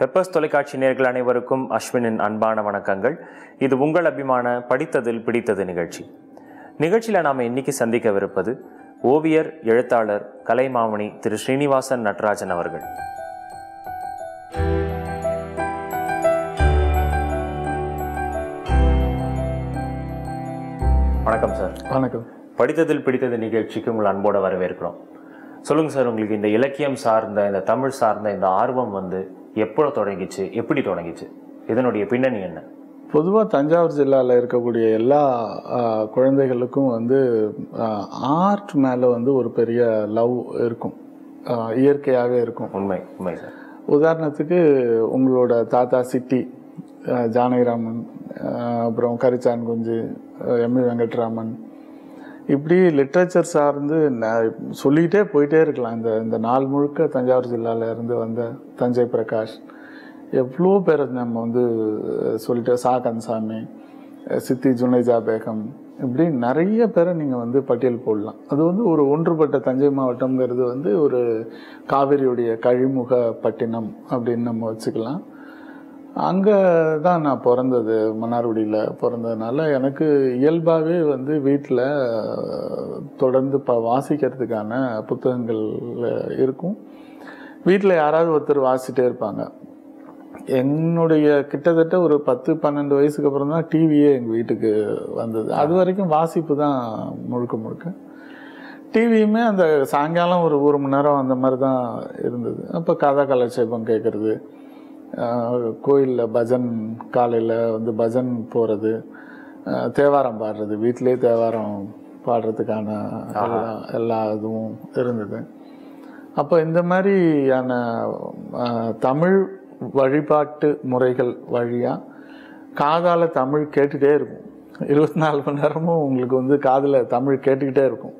Peppers தொலைக்காட்சி நேயர்கள் அனைவருக்கும் அஸ்வினின் அன்பான வணக்கங்கள். இது உங்கள் அபிமான படித்ததில் பிடித்தது நிகழ்ச்சி. நிகழ்ச்சியில் நாம் இன்னைக்கு சந்திக்கவிருப்பது ஓவியர், எழுத்தாளர், கலைமாமணி திரு ஸ்ரீனிவாசன் நடராஜன் அவர்கள். வணக்கம் சார். வணக்கம். படித்ததில் பிடித்தது நிகழ்ச்சிக்கு உங்கள் அன்போடு வரவேற்கிறோம். சொல்லுங்கள் சார், உங்களுக்கு இந்த இலக்கியம் சார்ந்த, இந்த தமிழ் சார்ந்த இந்த ஆர்வம் எப்போ தொடங்கிச்சு, எப்படி தொடங்கிச்சு, இதனுடைய பின்னணி என்ன? பொதுவாக தஞ்சாவூர் ஜில்லாவில் இருக்கக்கூடிய எல்லா குழந்தைகளுக்கும் ஆர்ட் மேலே ஒரு பெரிய லவ் இருக்கும், இயற்கையாகவே இருக்கும். உண்மை உண்மை சார். உதாரணத்துக்கு உங்களோட தாத்தா சிட்டி ஜானகிராமன், அப்புறம் கரிச்சான் குஞ்சு, எம்இ வெங்கட்ராமன், இப்படி லிட்ரேச்சர் சார்ந்து சொல்லிகிட்டே போயிட்டே இருக்கலாம். இந்த நாள் முழுக்க தஞ்சாவூர் ஜில்லாவிலேருந்து வந்த தஞ்சை பிரகாஷ், எவ்வளோ பேர் நம்ம சொல்லிட்டே, சா கந்தசாமி, சித்தி ஜுனைஜா பேகம், இப்படி நிறைய பேரை நீங்கள் பட்டியல் போடலாம். அது ஒரு ஒன்றுபட்ட தஞ்சை மாவட்டம்ங்கிறது ஒரு காவிரியுடைய கழிமுக பட்டினம் அப்படின்னு நம்ம வச்சுக்கலாம். அங்கே தான் நான் பிறந்தது, மன்னார்குடியில் பிறந்ததுனால எனக்கு இயல்பாகவே வீட்டில் தொடர்ந்து வாசிக்கிறதுக்கான புத்தகங்கள் இருக்கும். வீட்டில் யாராவது ஒருத்தர் வாசிட்டே இருப்பாங்க. என்னுடைய கிட்டத்தட்ட ஒரு 10-12 வயசுக்கு அப்புறம் தான் டிவியே எங்கள் வீட்டுக்கு வந்தது. அது வரைக்கும் வாசிப்பு தான் முழுக்க முழுக்க. டிவியுமே அந்த சாயங்காலம் ஒரு 1 மணி நேரம் அந்த மாதிரி தான் இருந்தது. அப்போ கதா கலாட்சேபம் கேட்குறது, கோயிலில் பஜன், காலையில் பஜன் போகிறது, தேவாரம் பாடுறது, வீட்டிலே தேவாரம் பாடுறதுக்கான எல்லா இதுவும் இருந்தது. அப்போ இந்த மாதிரியான தமிழ் வழிபாட்டு முறைகள் வழியாக காதால் தமிழ் கேட்டுகிட்டே இருக்கும். 24 மணி நேரமும் உங்களுக்கு காதில் தமிழ் கேட்டுக்கிட்டே இருக்கும்.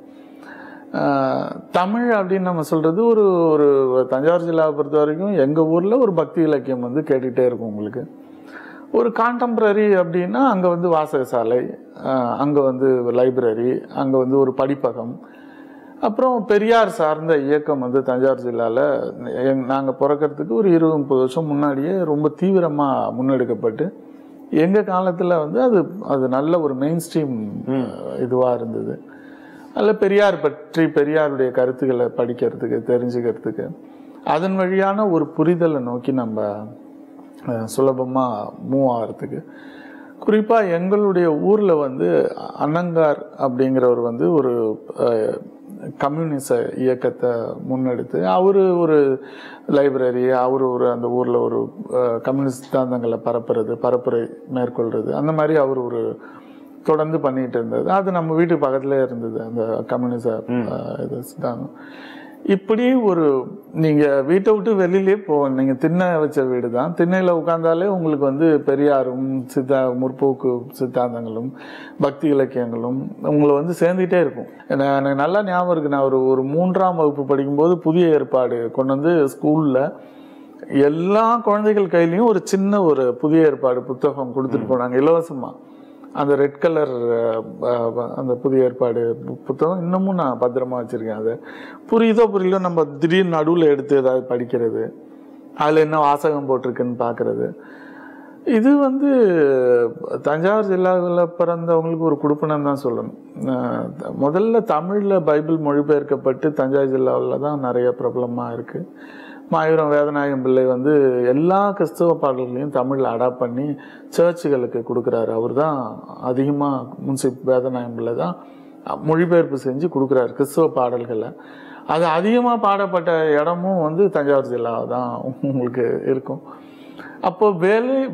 தமிழ் அப்படின்னு நம்ம சொல்கிறது ஒரு ஒரு தஞ்சாவூர் ஜில்லாவை பொறுத்த வரைக்கும் எங்கள் ஊரில் ஒரு பக்தி இலக்கியம் கேட்டுக்கிட்டே இருக்கும். உங்களுக்கு ஒரு கான்டெம்பரரி அப்படின்னா அங்கே வாசகசாலை, அங்கே லைப்ரரி, அங்கே ஒரு படிப்பகம், அப்புறம் பெரியார் சார்ந்த இயக்கம் தஞ்சாவூர் ஜில்லாவில் நாங்கள் பிறக்கிறதுக்கு ஒரு 20-30 வருஷம் முன்னாடியே ரொம்ப தீவிரமாக முன்னெடுக்கப்பட்டு எங்கள் காலத்தில் அது நல்ல ஒரு மெயின் ஸ்ட்ரீம் இதுவாக இருந்தது. அதில் பெரியார் பற்றி, பெரியாருடைய கருத்துக்களை படிக்கிறதுக்கு, தெரிஞ்சுக்கிறதுக்கு, அதன் வழியான ஒரு புரிதலை நோக்கி நம்ம சுலபமாக மூவ் ஆகிறதுக்கு, குறிப்பாக எங்களுடைய ஊரில் அனங்கார் அப்படிங்கிறவர் ஒரு கம்யூனிச இயக்கத்தை முன்னெடுத்து, அவர் ஒரு லைப்ரரி, அவர் ஒரு அந்த ஊரில் ஒரு கம்யூனிஸ்ட் சித்தாந்தங்களை பரப்புரை மேற்கொள்வது, அந்த மாதிரி அவர் ஒரு தொடர்ந்து பண்ணிகிட்டு இருந்தது. அது நம்ம வீட்டு பக்கத்திலே இருந்தது அந்த கம்யூனிச இது சித்தாந்தம். இப்படி ஒரு நீங்கள் வீட்டை விட்டு வெளியிலே போவோம், நீங்கள் திண்ணை வச்ச வீடு தான், திண்ணையில் உட்கார்ந்தாலே உங்களுக்கு பெரியாரும் முற்போக்கு சித்தாந்தங்களும் பக்தி இலக்கியங்களும் உங்களை சேர்ந்துக்கிட்டே இருக்கும். எனக்கு நல்லா ஞாபகம் இருக்குது, நான் ஒரு 3ஆம் வகுப்பு படிக்கும்போது புதிய ஏற்பாடு கொண்டு ஸ்கூலில் எல்லா குழந்தைகள் கையிலையும் ஒரு சின்ன ஒரு புதிய ஏற்பாடு புத்தகம் கொடுத்துட்டு போனாங்க இலவசமாக. அந்த ரெட் கலர் அந்த புதிய ஏற்பாடு புத்தகம் இன்னமும் நான் பத்திரமா வச்சுருக்கேன். அது புரியுதோ புரியலோ நம்ம திடீர்னு நடுவில் எடுத்து ஏதாவது படிக்கிறது, அதில் என்ன வாசகம் போட்டிருக்குன்னு பார்க்குறது, இது தஞ்சாவூர் ஜில்லாவில் பிறந்தவங்களுக்கு ஒரு கொடுப்பனம் தான் சொல்லணும். முதல்ல தமிழில் பைபிள் மொழிபெயர்க்கப்பட்டு தஞ்சாவூர் ஜில்லாவில் தான் நிறைய பிரபலமாக இருக்குது. மாயூரம் வேதநாயகம் பிள்ளை எல்லா கிறிஸ்தவ பாடல்களையும் தமிழில் அடாப்ட் பண்ணி சர்ச்சுகளுக்கு கொடுக்குறாரு. அவர் தான் அதிகமாக, முன்சிப் வேதநாயகம் பிள்ளை தான் மொழிபெயர்ப்பு செஞ்சு கொடுக்குறாரு கிறிஸ்தவ பாடல்களை. அது அதிகமாக பாடப்பட்ட இடமும் தஞ்சாவூர் ஜில்லா தான் உங்களுக்கு இருக்கும். அப்போ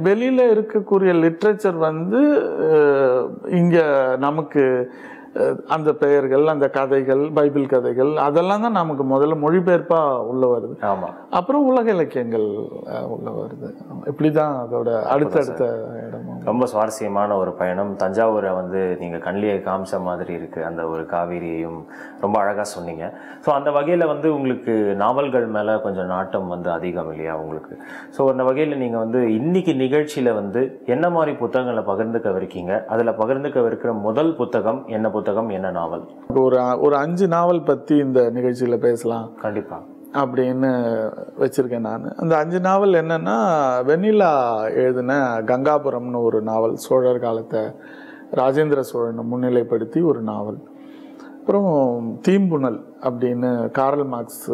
வெளியில் இருக்கக்கூடிய லிட்ரேச்சர் இங்கே நமக்கு அந்த பெயர்கள், அந்த கதைகள், பைபிள் கதைகள், அதெல்லாம் தான் நமக்கு முதல்ல மொழிபெயர்ப்பாக உள்ள வருது. ஆமாம். அப்புறம் உலக இலக்கியங்கள் உள்ள வருது. இப்படி தான் அதோட அடுத்தடுத்த இடமும். ரொம்ப சுவாரஸ்யமான ஒரு பயணம். தஞ்சாவூரை நீங்கள் கண்ணிலே காமிச்ச மாதிரி இருக்குது. அந்த ஒரு காவிரியையும் ரொம்ப அழகாக சொன்னீங்க. ஸோ அந்த வகையில் உங்களுக்கு நாவல்கள் மேலே கொஞ்சம் நாட்டம் அதிகம் இல்லையா உங்களுக்கு? ஸோ அந்த வகையில் நீங்கள் இன்னைக்கு நிகழ்ச்சியில் என்ன மாதிரி புத்தகங்களை பகிர்ந்துக்கவிருக்கீங்க, அதில் பகிர்ந்துக்கவிருக்கிற முதல் புத்தகம் என்ன, புத்தகம் என்ன, நாவல்? ஒரு 5 நாவல் பற்றி இந்த நிகழ்ச்சியில் பேசலாம். கண்டிப்பாக அப்படின்னு வச்சுருக்கேன் நான். அந்த 5 நாவல் என்னென்னா, வெண்ணிலா எழுதின கங்காபுரம்னு ஒரு நாவல், சோழர் காலத்தை ராஜேந்திர சோழனை முன்னிலைப்படுத்தி ஒரு நாவல். அப்புறம் தீம்புனல் அப்படின்னு கார்ல் மார்க்ஸ்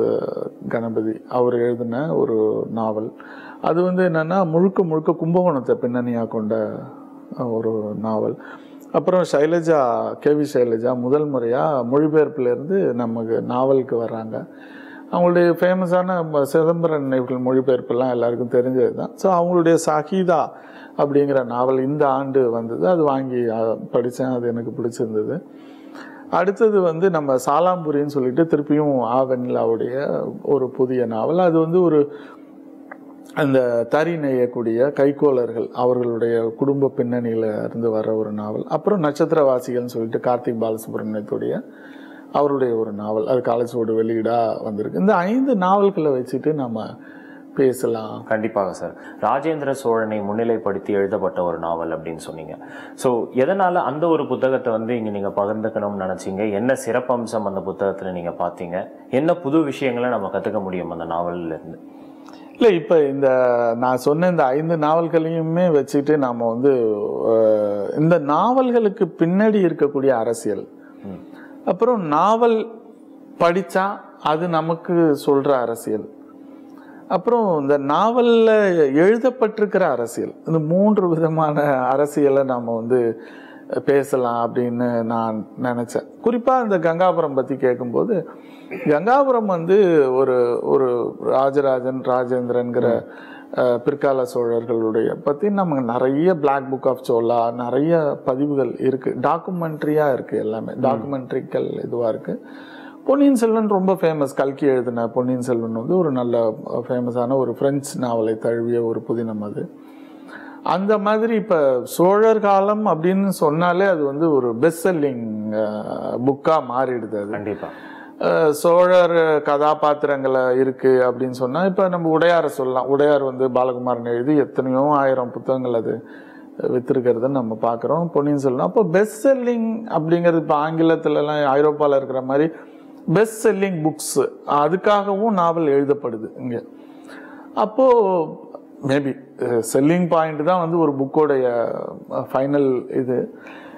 கணபதி அவர் எழுதின ஒரு நாவல். அது என்னென்னா முழுக்க முழுக்க கும்பகோணத்தை பின்னணியாக கொண்ட ஒரு நாவல். அப்புறம் சைலஜா, KV சைலஜா முதல் முறையாக மொழிபெயர்ப்புலேருந்து நமக்கு நாவலுக்கு வர்றாங்க. அவங்களுடைய ஃபேமஸான சிதம்பர நினைவுகள் மொழிபெயர்ப்பெல்லாம் எல்லாருக்கும் தெரிஞ்சது தான். ஸோ அவங்களுடைய சகிதா அப்படிங்கிற நாவல் இந்த ஆண்டு வந்தது, அது வாங்கி படித்தேன், அது எனக்கு பிடிச்சிருந்தது. அடுத்தது நம்ம சாலாம்புரின்னு சொல்லிட்டு திருப்பியும் ஆ வெண்ணிலாவுடைய ஒரு புதிய நாவல். அது ஒரு அந்த தறி நெய்யக்கூடிய கைக்கோளர்கள் அவர்களுடைய குடும்ப பின்னணியில் இருந்து வர ஒரு நாவல். அப்புறம் நட்சத்திரவாசிகள்னு சொல்லிட்டு கார்த்திக் பாலசுப்ரமணியத்துடைய அவருடைய ஒரு நாவல், அது காலேஜோட வெளியீடாக வந்திருக்கு. இந்த 5 நாவல்களை வச்சுட்டு நம்ம பேசலாம். கண்டிப்பாக சார். ராஜேந்திர சோழனை முன்னிலைப்படுத்தி எழுதப்பட்ட ஒரு நாவல் அப்படின்னு சொன்னீங்க. ஸோ எதனால் அந்த ஒரு புத்தகத்தை இங்கே நீங்கள் பகிர்ந்துக்கணும்னு நினச்சிங்க? என்ன சிறப்பம்சம் அந்த புத்தகத்தில் நீங்கள் பார்த்தீங்க? என்ன புது விஷயங்களை நம்ம கற்றுக்க முடியும் அந்த நாவல்லேருந்து? இல்லை, இப்போ இந்த நான் சொன்ன இந்த 5 நாவல்களையுமே வச்சுட்டு நாம் இந்த நாவல்களுக்கு பின்னாடி இருக்கக்கூடிய அரசியல், அப்புறம் நாவல் படித்தா அது நமக்கு சொல்கிற அரசியல், அப்புறம் இந்த நாவலில் எழுதப்பட்டிருக்கிற அரசியல், இந்த 3 விதமான அரசியலை நாம் பேசலாம் அப்படின்னு நான் நினச்சேன். குறிப்பாக இந்த கங்காபுரம் பற்றி கேட்கும்போது, கங்காபுரம் ஒரு ஒரு ராஜராஜன் ராஜேந்திரன்கிற பிற்கால சோழர்களுடைய பற்றி நமக்கு நிறைய பிளாக் புக் ஆஃப் சோழா நிறைய பதிவுகள் இருக்குது, டாக்குமெண்ட்ரியாக இருக்குது, எல்லாமே டாக்குமெண்ட்ரிக்கல் இதுவாக இருக்குது. பொன்னியின் செல்வன் ரொம்ப ஃபேமஸ், கல்கி எழுதின பொன்னியின் செல்வன் ஒரு நல்ல ஃபேமஸான ஒரு ஃப்ரெஞ்சு நாவலை தழுவிய ஒரு புதினம் அது. அந்த மாதிரி இப்போ சோழர் காலம் அப்படின்னு சொன்னாலே அது ஒரு பெஸ்ட் செல்லிங் புக்காக மாறிடுது. அது கண்டிப்பாக சோழர் கதாபாத்திரங்களை இருக்குது அப்படின்னு சொன்னால் இப்போ நம்ம உடையாரை சொல்லலாம். உடையார் பாலகுமாரன் எழுதி எத்தனையோ 1000 புத்தகங்கள் அது விற்றுருக்கிறத நம்ம பார்க்குறோம். பொன்னியின் செல்வன் அப்போ பெஸ்ட் செல்லிங் அப்படிங்கிறது, இப்போ ஆங்கிலத்துலலாம் ஐரோப்பாவில் இருக்கிற மாதிரி பெஸ்ட் செல்லிங் புக்ஸு, அதுக்காகவும் நாவல் எழுதப்படுது இங்கே. அப்போது மேபி செல்லிங் பாயிண்ட் தான் ஒரு புக்கோடைய ஃபைனல் இது.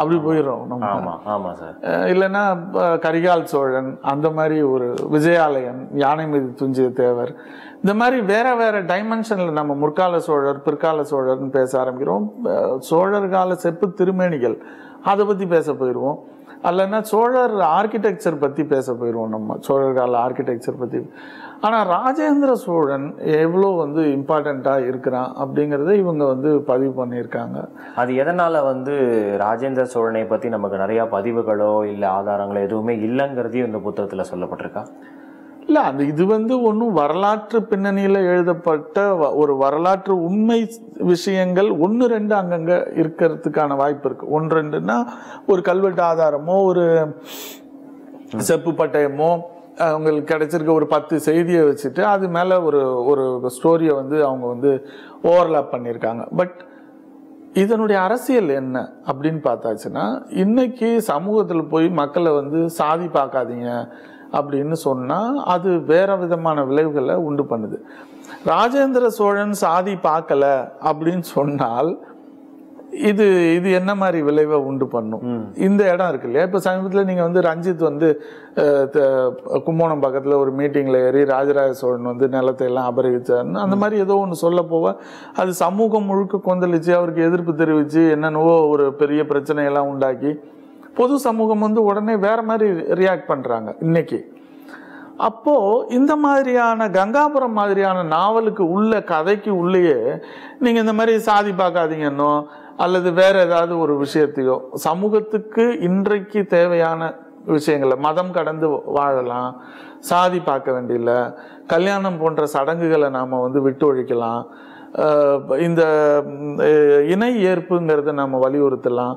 அப்படி போயிடும் நம்ம, இல்லைன்னா கரிகால் சோழன், அந்த மாதிரி ஒரு விஜயாலயன், யானை மீது துஞ்சிய தேவர், இந்த மாதிரி வேற வேற டைமென்ஷனில் நம்ம முற்கால சோழர் பிற்கால சோழர்னு பேச ஆரம்பிக்கிறோம். சோழர் கால செப்பு திருமேனிகள் அதை பற்றி பேச போயிடுவோம், அல்லைன்னா சோழர் ஆர்கிடெக்சர் பற்றி பேச போயிடுவோம் நம்ம, சோழர் கால ஆர்கிடெக்சர் பற்றி. ஆனால் ராஜேந்திர சோழன் எவ்வளோ இம்பார்ட்டண்ட்டாக இருக்கிறான் அப்படிங்கிறத இவங்க பதிவு பண்ணியிருக்காங்க. அது எதனால் ராஜேந்திர சோழனை பற்றி நமக்கு நிறையா பதிவுகளோ இல்லை ஆதாரங்களோ எதுவுமே இல்லைங்கிறதையும் இந்த புத்தகத்தில் சொல்லப்பட்டிருக்கா? இல்லை, அந்த இது ஒன்றும் வரலாற்று பின்னணியில் எழுதப்பட்ட ஒரு வரலாற்று உண்மை விஷயங்கள் 1-2 அங்கங்கே இருக்கிறதுக்கான வாய்ப்பு இருக்குது. 1-2ன்னா ஒரு கல்வெட்டு ஆதாரமோ ஒரு செப்பு பட்டயமோ அவங்களுக்கு கிடைச்சிருக்க ஒரு 10 செய்தியை வச்சுட்டு அது மேலே ஒரு ஒரு ஸ்டோரியை அவங்க ஓவர்லாப் பண்ணியிருக்காங்க. பட் இதனுடைய அரசியல் என்ன அப்படின்னு பார்த்தாச்சுன்னா, இன்னைக்கு சமூகத்தில் போய் மக்களை சாதி பார்க்காதீங்க அப்படின்னு சொன்னால் அது வேற விதமான விளைவுகளை உண்டு பண்ணுது. ராஜேந்திர சோழன் சாதி பார்க்கல அப்படின்னு சொன்னால் இது இது என்ன மாதிரி விளைவை உண்டு பண்ணும்? இந்த இடம் இருக்கு இல்லையா, இப்போ சமீபத்தில் நீங்கள் ரஞ்சித் கும்போணம் பக்கத்தில் ஒரு மீட்டிங்கில் ஏறி ராஜராஜ சோழன் நிலத்தை எல்லாம் அபகரிச்சாருன்னு அந்த மாதிரி ஏதோ ஒன்று சொல்ல போக அது சமூகம் முழுக்க கொந்தளிச்சு அவருக்கு எதிர்ப்பு தெரிவித்து என்னென்னவோ ஒரு பெரிய பிரச்சனையெல்லாம் உண்டாக்கி பொது சமூகம் உடனே வேற மாதிரி ரியாக்ட் பண்ணுறாங்க இன்னைக்கு. அப்போது இந்த மாதிரியான கங்காபுரம் மாதிரியான நாவலுக்கு உள்ள கதைக்கு உள்ளேயே நீங்கள் இந்த மாதிரி சாதி பார்க்காதீங்கன்னோ அல்லது வேறு ஏதாவது ஒரு விஷயத்தையோ சமூகத்துக்கு இன்றைக்கு தேவையான விஷயங்களை, மதம் கடந்து வாழலாம், சாதி பார்க்க வேண்டியில்லை, கல்யாணம் போன்ற சடங்குகளை நாம் விட்டு ஒழிக்கலாம், இந்த இணை ஏற்புங்கிறத நம்ம வலியுறுத்தலாம்,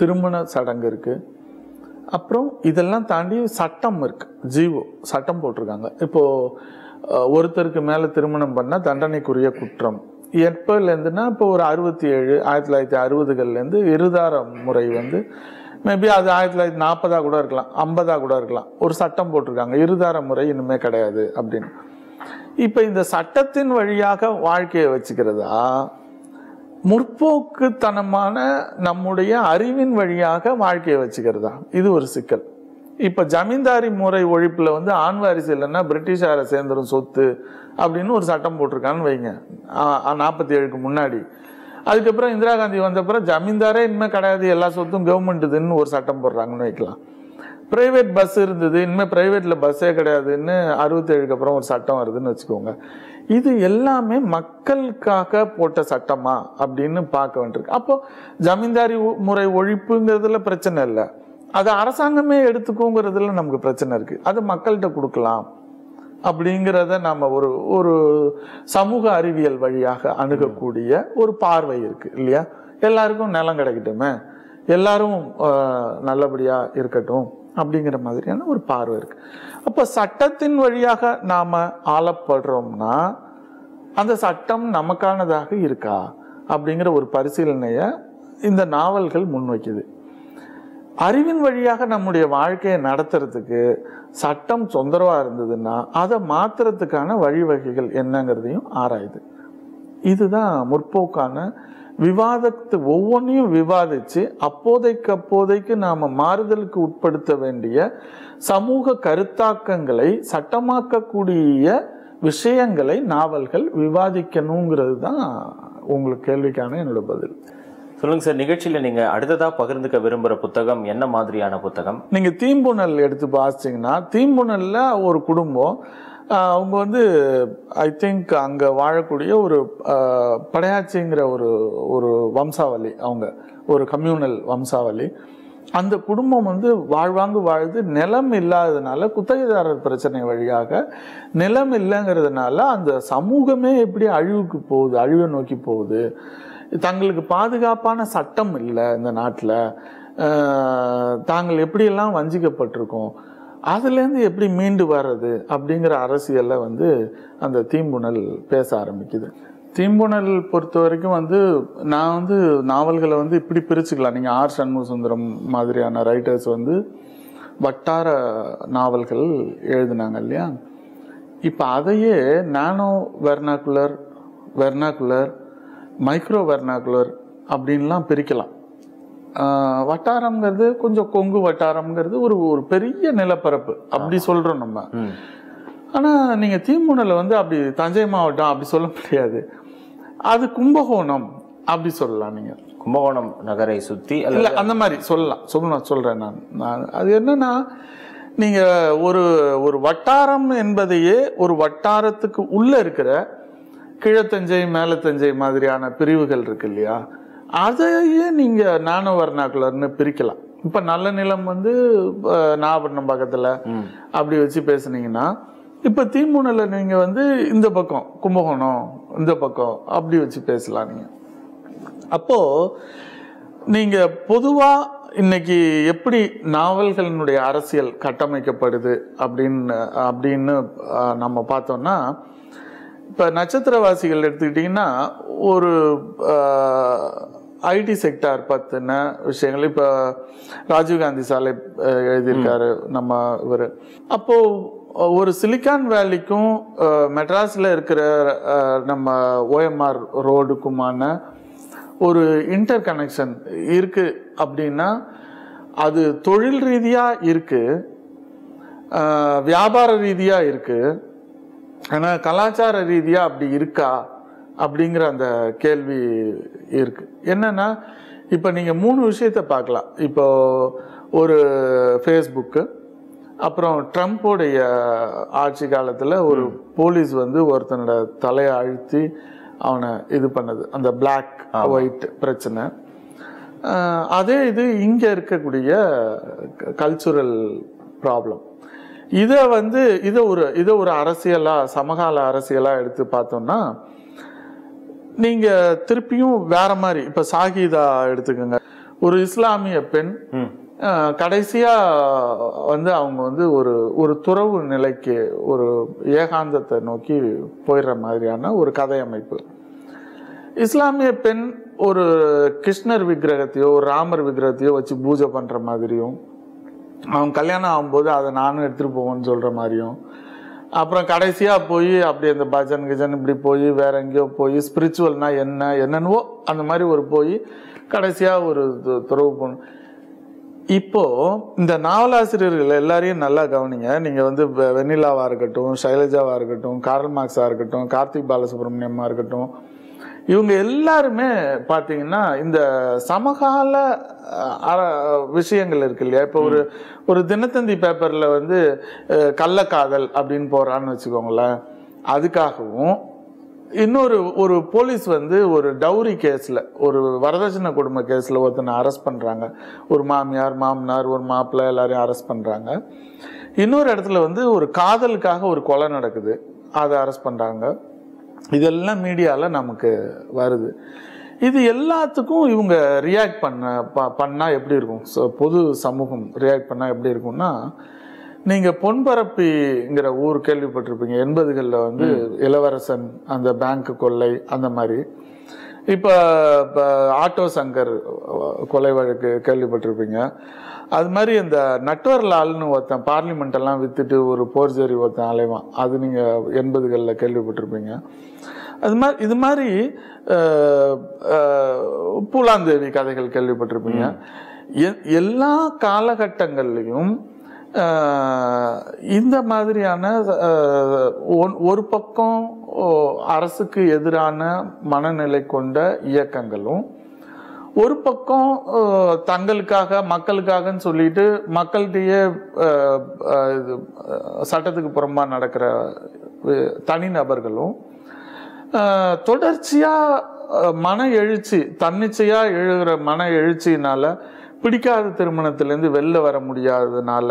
திருமண சடங்கு இருக்குது, அப்புறம் இதெல்லாம் தாண்டி சட்டம் இருக்குது, ஜீவோ சட்டம் போட்டிருக்காங்க. இப்போது ஒருத்தருக்கு மேலே திருமணம் பண்ணால் தண்டனைக்குரிய குற்றம். எப்போலேருந்துன்னா இப்போ ஒரு 1960லேருந்து இருதார முறை வந்து மேபி அது 1940 கூட இருக்கலாம், 50 கூட இருக்கலாம், ஒரு சட்டம் போட்டிருக்காங்க இருதார முறை இன்னுமே கிடையாது அப்படின்னு. இப்போ இந்த சட்டத்தின் வழியாக வாழ்க்கையை வச்சுக்கிறதா முற்போக்குத்தனமான நம்முடைய அறிவின் வழியாக வாழ்க்கையை வச்சுக்கிறதா, இது ஒரு சிக்கல். இப்போ ஜமீன்தாரி முறை ஒழிப்பில் வந்து ஆண் வாரிசு இல்லைன்னா பிரிட்டிஷாரை சேர்ந்துரும் சொத்து அப்படின்னு ஒரு சட்டம் போட்டிருக்கான்னு வைங்க 47க்கு முன்னாடி. அதுக்கப்புறம் இந்திரா காந்தி வந்தப்புறம் ஜமீன்தாரே இனிமேல் கிடையாது, எல்லா சொத்தும் கவர்மெண்ட்டுதுன்னு ஒரு சட்டம் போடுறாங்கன்னு வைக்கலாம். ப்ரைவேட் பஸ் இருந்தது, இனிமேல் ப்ரைவேட்டில் பஸ்ஸே கிடையாதுன்னு 67க்கு அப்புறம் ஒரு சட்டம் வருதுன்னு வச்சுக்கோங்க. இது எல்லாமே மக்களுக்காக போட்ட சட்டமா அப்படின்னு பார்க்க வேண்டியிருக்கு. அப்போது ஜமீன்தாரி முறை ஒழிப்புங்கிறதுல பிரச்சனை இல்லை, அது அரசாங்கமே எடுத்துக்கோங்கிறதுல நமக்கு பிரச்சனை இருக்குது. அது மக்கள்கிட்ட கொடுக்கலாம் அப்படிங்கிறத நம்ம ஒரு ஒரு சமூக அறிவியல் வழியாக அணுகக்கூடிய ஒரு பார்வை இருக்குது இல்லையா? எல்லாருக்கும் நிலம் கிடைக்கட்டுமே, எல்லாரும் நல்லபடியாக இருக்கட்டும் அப்படிங்கிற மாதிரியான ஒரு பார்வை இருக்குது. அப்போ சட்டத்தின் வழியாக நாம் ஆளப்படுறோம்னா அந்த சட்டம் நமக்கானதாக இருக்கா அப்படிங்கிற ஒரு பரிசீலனையை இந்த நாவல்கள் முன்வைக்குது. அறிவின் வழியாக நம்முடைய வாழ்க்கையை நடத்துறதுக்கு சட்டம் தொந்தரவாக இருந்ததுன்னா அதை மாற்றுறதுக்கான வழிவகைகள் என்னங்கிறதையும் ஆராயுது. இதுதான் முற்போக்கான விவாதத்து ஒவ்வொன்றையும் விவாதித்து அப்போதைக்கு நாம் மாறுதலுக்கு உட்படுத்த வேண்டிய சமூக கருத்தாக்கங்களை சட்டமாக்கக்கூடிய விஷயங்களை நாவல்கள் விவாதிக்கணுங்கிறது தான் உங்களுக்கு கேள்விக்கான என்னோட பதில். சொல்லுங்கள் சார், நிகழ்ச்சியில் நீங்கள் அடுத்ததாக பகிர்ந்துக்க விரும்புகிற புத்தகம் என்ன மாதிரியான புத்தகம்? நீங்கள் தீம்புனல் எடுத்து பார்த்தீங்கன்னா தீம்புனலில் ஒரு குடும்பம் அவங்க வந்து ஐ திங்க் அங்கே வாழக்கூடிய ஒரு படையாச்சிங்கிற ஒரு ஒரு வம்சாவளி, அவங்க ஒரு கம்யூனல் வம்சாவளி. அந்த குடும்பம் வந்து வாழ்வாங்கு வாழ்ந்து நிலம் இல்லாததுனால குத்தகைதாரர் பிரச்சனை வழியாக நிலம் இல்லைங்கிறதுனால அந்த சமூகமே எப்படி அழிவுக்கு போகுது, அழிவை நோக்கி போகுது, தங்களுக்கு பாதுகாப்பான சட்டம் இல்லை இந்த நாட்டில், தாங்கள் எப்படியெல்லாம் வஞ்சிக்கப்பட்டிருக்கோம், அதுலேருந்து எப்படி மீண்டு வர்றது அப்படிங்கிற அரசியலை வந்து அந்த தீம்புணல் பேச ஆரம்பிக்குது. தீம்புணல் பொறுத்த வரைக்கும் வந்து நான் வந்து நாவல்களை வந்து இப்படி பிரிச்சுக்கலாம். நீங்கள் ஆர் சண்முகசுந்தரம் மாதிரியான ரைட்டர்ஸ் வந்து வட்டார நாவல்கள் எழுதினாங்க இல்லையா? இப்போ அதையே நானோ வெர்னாக்குலர், மைக்ரோ வெர்னாக்குலர் அப்படின்லாம் பிரிக்கலாம். வட்டாரம்ங்கிறது கொஞ்சம் கொங்கு வட்டாரம்ங்கிறது ஒரு ஒரு பெரிய நிலப்பரப்பு அப்படி சொல்கிறோம் நம்ம. ஆனால் நீங்கள் தீம்புனலில் வந்து அப்படி தஞ்சை மாவட்டம் அப்படி சொல்ல முடியாது, அது கும்பகோணம் அப்படி சொல்லலாம். நீங்கள் கும்பகோணம் நகரை சுற்றி இல்லை அந்த மாதிரி சொல்லலாம். சொல்கிறேன் நான் அது என்னன்னா, நீங்கள் ஒரு ஒரு வட்டாரம் என்பதையே ஒரு வட்டாரத்துக்கு உள்ளே இருக்கிற கீழத்தஞ்சை மேல தஞ்சை மாதிரியான பிரிவுகள் இருக்கு இல்லையா? அதையே நீங்கள் நானோ வர்ணாக்குலர்னு பிரிக்கலாம். இப்போ நல்ல நிலம் வந்து நாகப்பட்டினம் பக்கத்தில் அப்படி வச்சு பேசுனீங்கன்னா, இப்போ தீம்புனல்ல நீங்கள் வந்து இந்த பக்கம் கும்பகோணம் இந்த பக்கம் அப்படி வச்சு பேசலாம். நீங்கள் அப்போது நீங்கள் பொதுவாக இன்னைக்கு எப்படி நாவல்களினுடைய அரசியல் கட்டமைக்கப்படுது அப்படின்னு நம்ம பார்த்தோம்னா, இப்போ நட்சத்திரவாசிகள் எடுத்துக்கிட்டிங்கன்னா ஒரு ஐடி செக்டார் பற்றின விஷயங்கள். இப்போ ராஜீவ்காந்தி சாலை எழுதியிருக்காரு நம்ம இவர். அப்போது ஒரு சிலிக்கான் வேலிக்கும் மெட்ராஸில் இருக்கிற நம்ம ஓஎம்ஆர் ரோடுக்குமான ஒரு இன்டர் கனெக்ஷன் இருக்குது அப்படின்னா அது தொழில் ரீதியாக இருக்குது, வியாபார ரீதியாக இருக்குது, ஆனால் கலாச்சார ரீதியாக அப்படி இருக்கா அப்படிங்கிற அந்த கேள்வி இருக்குது. என்னென்னா இப்போ நீங்கள் மூணு விஷயத்தை பார்க்கலாம். இப்போது ஒரு ஃபேஸ்புக்கு, அப்புறம் ட்ரம்ப்போடைய ஆட்சி காலத்தில் ஒரு போலீஸ் வந்து ஒருத்தனோட தலையை அழுத்தி அவனை இது பண்ணது, அந்த பிளாக் ஒயிட் பிரச்சனை. அதே இது இங்கே இருக்கக்கூடிய கல்ச்சுரல் ப்ராப்ளம். இதை வந்து இதை ஒரு அரசியலாக, சமகால அரசியலாக எடுத்து பார்த்தோம்னா நீங்கள் திருப்பியும் வேற மாதிரி. இப்போ சாகிதா எடுத்துக்கோங்க, ஒரு இஸ்லாமிய பெண், கடைசியாக வந்து அவங்க வந்து ஒரு துறவு நிலைக்கு, ஒரு ஏகாந்தத்தை நோக்கி போயிடுற மாதிரியான ஒரு கதை அமைப்பு. இஸ்லாமிய பெண் ஒரு கிருஷ்ணர் விக்கிரகத்தையோ ஒரு ராமர் விக்கிரகத்தையோ வச்சு பூஜை பண்ணுற மாதிரியும், அவங்க கல்யாணம் ஆகும்போது அதை நானும் எடுத்துகிட்டு போவோன்னு சொல்கிற மாதிரியும், அப்புறம் கடைசியாக போய் அப்படி அந்த பஜன் கிஜன் இப்படி போய் வேற எங்கேயோ போய் ஸ்பிரிச்சுவல்னால் என்னென்னவோ அந்த மாதிரி ஒரு போய் கடைசியாக ஒரு துறவு போகணும். இப்போது இந்த நாவலாசிரியர்கள் எல்லாரையும் நல்லா கவனிங்க. நீங்கள் வந்து வெண்ணிலாவாக இருக்கட்டும், சைலஜாவாக இருக்கட்டும், கார்ல் மார்க்ஸாக இருக்கட்டும், கார்த்திக் பாலசுப்ரமணியமாக இருக்கட்டும், இவங்க எல்லாருமே பார்த்தீங்கன்னா இந்த சமகால விஷயங்கள் இருக்கு இல்லையா. இப்போ ஒரு தினத்தந்தி பேப்பரில் வந்து கள்ளக்காதல் அப்படின்னு போகிறான்னு வச்சுக்கோங்களேன். அதுக்காகவும் இன்னொரு ஒரு போலீஸ் வந்து ஒரு டவுரி கேஸில், ஒரு வரதட்சணை குடும்ப கேஸில் ஒருத்தனை அரெஸ்ட் பண்ணுறாங்க. ஒரு மாமியார் மாமனார் ஒரு மாப்பிள்ளை எல்லாரையும் அரெஸ்ட் பண்ணுறாங்க. இன்னொரு இடத்துல வந்து ஒரு காதலுக்காக ஒரு கொலை நடக்குது, அதை அரெஸ்ட் பண்ணுறாங்க. இதெல்லாம் மீடியாவில் நமக்கு வருது. இது எல்லாத்துக்கும் இவங்க ரியாக்ட் பண்ணால் எப்படி இருக்கும், பொது சமூகம் ரியாக்ட் பண்ணால் எப்படி இருக்கும்னா, நீங்கள் பொன்பரப்பிங்கிற ஊர் கேள்விப்பட்டிருப்பீங்க. 80களில் வந்து இளவரசன், அந்த பேங்க் கொள்ளை, அந்த மாதிரி. இப்போ ஆட்டோ சங்கர் கொலை வழக்கு கேள்விப்பட்டிருப்பீங்க. அது மாதிரி இந்த நட்வர்லால்னு ஒருத்தன் பார்லிமெண்ட்டெல்லாம் விற்றுட்டு ஒரு போர்ஜரி ஒருத்தன் அலைவான், அது நீங்கள் 80களில் கேள்விப்பட்டிருப்பீங்க. இது மாதிரி பூலாந்தேவி கதைகள் கேள்விப்பட்டிருப்பீங்க. எல்லா காலகட்டங்கள்லையும் இந்த மாதிரியான ஒரு பக்கம் அரசுக்கு எதிரான மனநிலை கொண்ட இயக்கங்களும், ஒரு பக்கம் தங்களுக்காக மக்களுக்காகன்னு சொல்லிட்டு மக்கள்கிட்டயே சட்டத்துக்கு புறம்பாக நடக்கிற தனி நபர்களும் தொடர்ச்சியாக மன எழுச்சி, தன்னிச்சையாக எழுகிற மன எழுச்சினால, பிடிக்காத திருமணத்திலேருந்து வெளில வர முடியாததுனால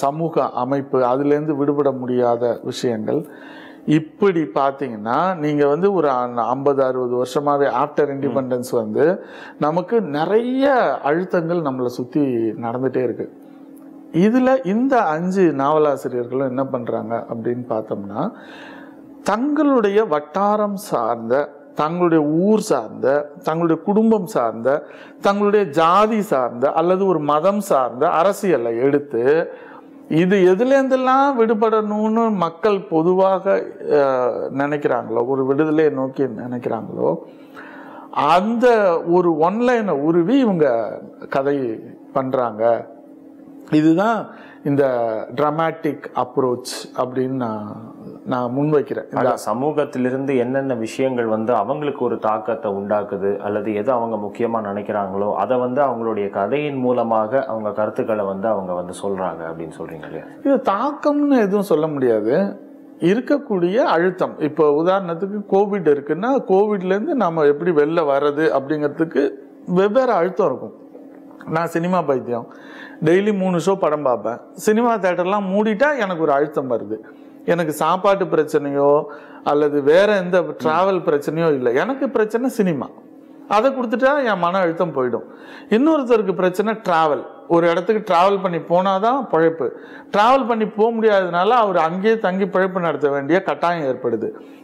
சமூக அமைப்பு, அதுலேருந்து விடுபட முடியாத விஷயங்கள். இப்படி பார்த்தீங்கன்னா நீங்கள் வந்து ஒரு 50-60 வருஷமாகவே ஆஃப்டர் இண்டிபெண்டன்ஸ் வந்து நமக்கு நிறைய அழுத்தங்கள் நம்மளை சுற்றி நடந்துகிட்டே இருக்குது. இதில் இந்த 5 நாவலாசிரியர்களும் என்ன பண்ணுறாங்க அப்படின்னு பார்த்தோம்னா, தங்களுடைய வட்டாரம் சார்ந்த, தங்களுடைய ஊர் சார்ந்த, தங்களுடைய குடும்பம் சார்ந்த, தங்களுடைய ஜாதி சார்ந்த அல்லது ஒரு மதம் சார்ந்த அரசியலை எடுத்து இது எதுலேருந்தெல்லாம் விடுபடணும்னு மக்கள் பொதுவாக நினைக்கிறாங்களோ, ஒரு விடுதலையை நோக்கி நினைக்கிறாங்களோ, அந்த ஒரு ஒன்லைனை உருவி இவங்க கதை பண்ணுறாங்க. இதுதான் இந்த டிராமாட்டிக் அப்ரோச் அப்படின்னு நான் முன்வைக்கிறேன். சமூகத்திலிருந்து என்னென்ன விஷயங்கள் வந்து அவங்களுக்கு ஒரு தாக்கத்தை உண்டாக்குது அல்லது எது அவங்க முக்கியமாக நினைக்கிறாங்களோ அதை வந்து அவங்களுடைய கதையின் மூலமாக அவங்க கருத்துக்களை வந்து அவங்க வந்து சொல்கிறாங்க அப்படின்னு சொல்கிறீங்க இல்லையா. இது தாக்கம்னு எதுவும் சொல்ல முடியாது, இருக்கக்கூடிய அழுத்தம். இப்போ உதாரணத்துக்கு கோவிட் இருக்குன்னா, கோவிட்லேருந்து நம்ம எப்படி வெளில வர்றது அப்படிங்கிறதுக்கு வெவ்வேறு அழுத்தம் இருக்கும். நான் சினிமா பைத்தியம், டெய்லி 3 ஷோ படம் பார்ப்பேன். சினிமா தேட்டர்லாம் மூடிட்டால் எனக்கு ஒரு அழுத்தம் வருது. எனக்கு சாப்பாட்டு பிரச்சனையோ அல்லது வேற எந்த டிராவல் பிரச்சனையோ இல்லை. எனக்கு பிரச்சனை சினிமா, அதை கொடுத்துட்டா என் மன அழுத்தம் போயிடும். இன்னொருத்தருக்கு பிரச்சனை டிராவல், ஒரு இடத்துக்கு டிராவல் பண்ணி போனாதான் பிழைப்பு. டிராவல் பண்ணி போக முடியாததுனால அவர் அங்கேயே தங்கி பிழைப்பு நடத்த வேண்டிய கட்டாயம் ஏற்படுது.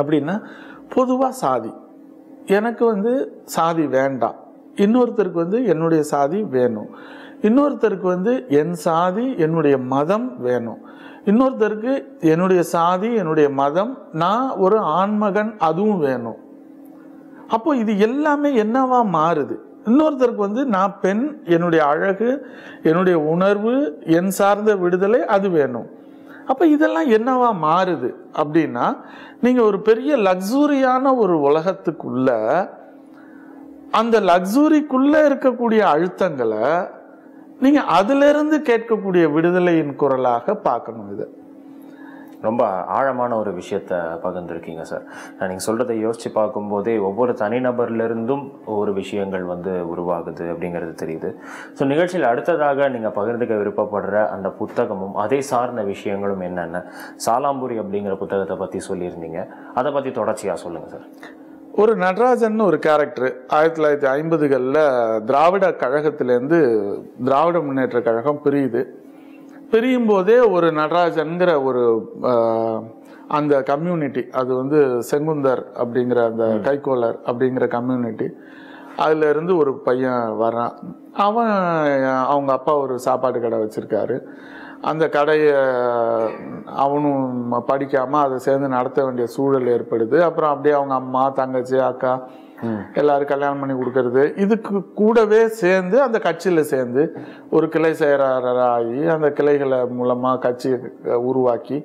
அப்படின்னா, பொதுவாக சாதி. எனக்கு வந்து சாதி வேண்டாம், இன்னொருத்தருக்கு வந்து என்னுடைய சாதி வேணும், இன்னொருத்தருக்கு வந்து என் சாதி என்னுடைய மதம் வேணும், இன்னொருத்தருக்கு என்னுடைய சாதி என்னுடைய மதம் நான் ஒரு ஆண்மகன் அதுவும் வேணும். அப்போ இது எல்லாமே என்னவா மாறுது? இன்னொருத்தருக்கு வந்து நான் பெண், என்னுடைய அழகு, என்னுடைய உணர்வு, என் சார்ந்த விடுதலை அது வேணும். அப்போ இதெல்லாம் என்னவா மாறுது அப்படின்னா, நீங்கள் ஒரு பெரிய லக்ஸூரியான ஒரு உலகத்துக்குள்ள, அந்த லக்ஸூரிக்குள்ளே இருக்கக்கூடிய அழுத்தங்களை நீங்கள் அதிலிருந்து கேட்கக்கூடிய விடுதலையின் குரலாக பார்க்கணும். இது ரொம்ப ஆழமான ஒரு விஷயத்த பகிர்ந்துருக்கீங்க சார். நீங்கள் சொல்கிறத யோசித்து பார்க்கும்போதே ஒவ்வொரு தனிநபர்லேருந்தும் ஒவ்வொரு விஷயங்கள் வந்து உருவாகுது அப்படிங்கிறது தெரியுது. ஸோ நிகழ்ச்சியில் அடுத்ததாக நீங்கள் பகிர்ந்துக்க விருப்பப்படுற அந்த புத்தகமும் அதை சார்ந்த விஷயங்களும் என்னென்ன? சாலாம்பூரி அப்படிங்கிற புத்தகத்தை பற்றி சொல்லியிருந்தீங்க, அதை பற்றி தொடர்ச்சியாக சொல்லுங்கள் சார். ஒரு நடராஜன் ஒரு கேரக்டர் 1950களில் திராவிட கழகத்திலேருந்து திராவிட முன்னேற்ற கழகம் பிரியுது. பிரியும் போதே ஒரு நடராஜன்கிற ஒரு அந்த கம்யூனிட்டி, அது வந்து செங்குந்தர் அப்படிங்கிற அந்த கைக்கோளர் அப்படிங்கிற கம்யூனிட்டி, அதிலேருந்து ஒரு பையன் வரான். அவன் அவங்க அப்பா ஒரு சாப்பாடு கடை வச்சுருக்காரு. அந்த கடையை அவனும் படிக்காமல் அதை சேர்ந்து நடத்த வேண்டிய சூழல் ஏற்படுது. அப்புறம் அப்படியே அவங்க அம்மா, தங்கச்சி, அக்கா எல்லாரும் கல்யாணம் பண்ணி கொடுக்கறது. இதுக்கு கூடவே சேர்ந்து அந்த கட்சியில் சேர்ந்து ஒரு கிளை செயலாளராகி அந்த கிளைகளை மூலமாக கட்சியை உருவாக்கி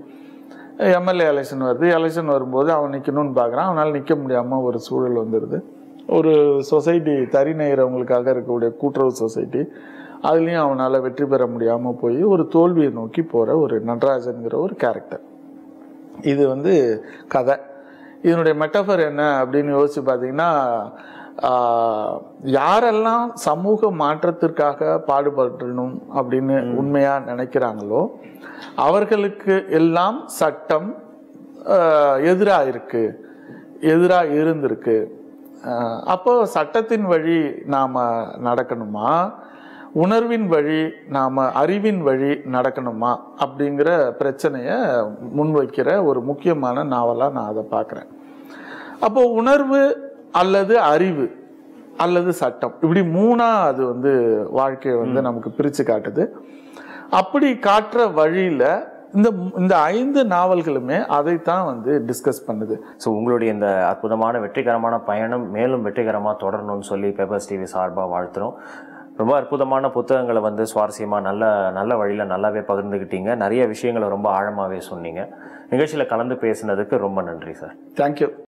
எம்எல்ஏ எலெக்ஷன் வருது. எலெக்ஷன் வரும்போது அவன் நிற்கணும்னு பார்க்குறான், அவனால் நிற்க முடியாமல் ஒரு சூழல் வந்துடுது. ஒரு சொசைட்டி, தரிநெய்கிறவங்களுக்காக இருக்கக்கூடிய கூட்டுறவு சொசைட்டி, அதுலேயும் அவனால் வெற்றி பெற முடியாமல் போய் ஒரு தோல்வியை நோக்கி போகிற ஒரு நடராஜன்கிற ஒரு கேரக்டர். இது வந்து கதை. இதனுடைய மெட்டஃபர் என்ன அப்படின்னு யோசித்து பார்த்தீங்கன்னா, யாரெல்லாம் சமூக மாற்றத்திற்காக பாடுபடணும் அப்படின்னு உண்மையாக நினைக்கிறாங்களோ அவர்களுக்கு எல்லாம் சட்டம் எதிராக இருக்குது, எதிராக இருந்திருக்கு. அப்போ சட்டத்தின் வழி நாம் நடக்கணுமா, உணர்வின் வழி நாம் அறிவின் வழி நடக்கணுமா அப்படிங்கிற பிரச்சனையை முன்வைக்கிற ஒரு முக்கியமான நாவலாக நான் அதை பார்க்குறேன். அப்போது உணர்வு அல்லது அறிவு அல்லது சட்டம், இப்படி மூணாக அது வந்து வாழ்க்கையை வந்து நமக்கு பிரித்து காட்டுது. அப்படி காட்டுற வழியில் இந்த 5 நாவல்களுமே அதைத்தான் வந்து டிஸ்கஸ் பண்ணுது. ஸோ உங்களுடைய இந்த அற்புதமான வெற்றிகரமான பயணம் மேலும் வெற்றிகரமாக தொடரணும்னு சொல்லி பேப்பர்ஸ் டிவி சார்பாக வாழ்த்துறோம். ரொம்ப அற்புதமான புத்தகங்களை வந்து சுவாரஸ்யமாக நல்ல வழியில் நல்லாவே பகிர்ந்துக்கிட்டீங்க. நிறைய விஷயங்களை ரொம்ப ஆழமாகவே சொன்னீங்க. நிகழ்ச்சியில் கலந்து பேசுனதுக்கு ரொம்ப நன்றி சார். தேங்க்யூ.